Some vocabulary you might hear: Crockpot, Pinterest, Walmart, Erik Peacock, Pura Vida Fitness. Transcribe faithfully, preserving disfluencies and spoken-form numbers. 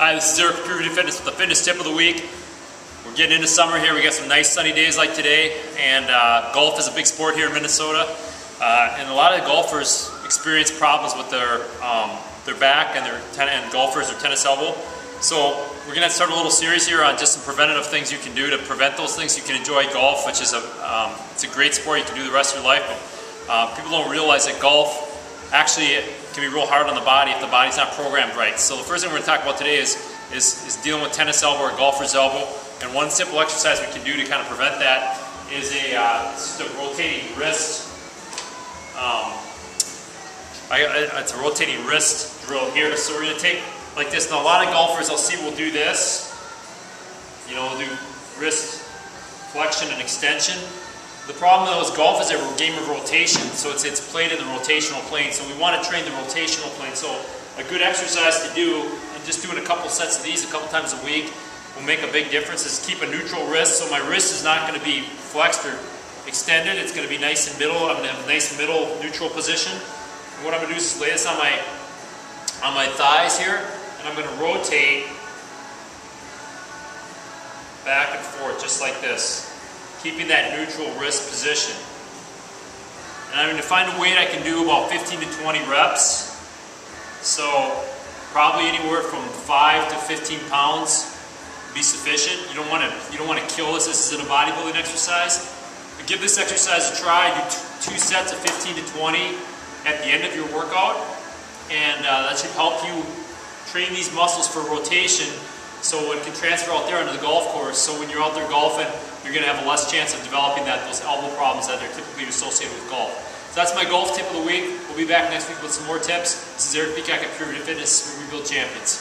Hi, this is Erik from Pura Vida Fitness with the fitness tip of the week. We're getting into summer here. We got some nice sunny days like today, and uh, golf is a big sport here in Minnesota. Uh, and a lot of golfers experience problems with their um, their back and their ten and golfers their tennis elbow. So we're going to start a little series here on just some preventative things you can do to prevent those things. You can enjoy golf, which is a um, it's a great sport. You can do the rest of your life. But uh, people don't realize that golf actually it can be real hard on the body if the body's not programmed right. So the first thing we're going to talk about today is, is, is dealing with tennis elbow or golfer's elbow. And one simple exercise we can do to kind of prevent that is a, uh, it's just a rotating wrist. Um, I, I, it's a rotating wrist drill here. So we're going to take like this. Now a lot of golfers I'll see will do this. You know, we'll do wrist flexion and extension. The problem though is golf is a game of rotation, so it's it's played in the rotational plane. So we want to train the rotational plane. So a good exercise to do, and just doing a couple sets of these a couple times a week will make a big difference, is keep a neutral wrist. So my wrist is not going to be flexed or extended. It's going to be nice and middle. I'm going to have a nice middle neutral position. And what I'm going to do is lay this on my on my thighs here, and I'm going to rotate back and forth just like this, keeping that neutral wrist position. And I'm going to find a weight I can do about fifteen to twenty reps. So probably anywhere from five to fifteen pounds would be sufficient. You don't want to you don't want to kill this. This isn't a bodybuilding exercise. But give this exercise a try. Do two sets of fifteen to twenty at the end of your workout, and uh, that should help you train these muscles for rotation. So it can transfer out there onto the golf course. So when you're out there golfing, you're going to have a less chance of developing that those elbow problems that are typically associated with golf. So that's my golf tip of the week. We'll be back next week with some more tips. This is Erik Peacock at Pura Vida Fitness, where we build champions.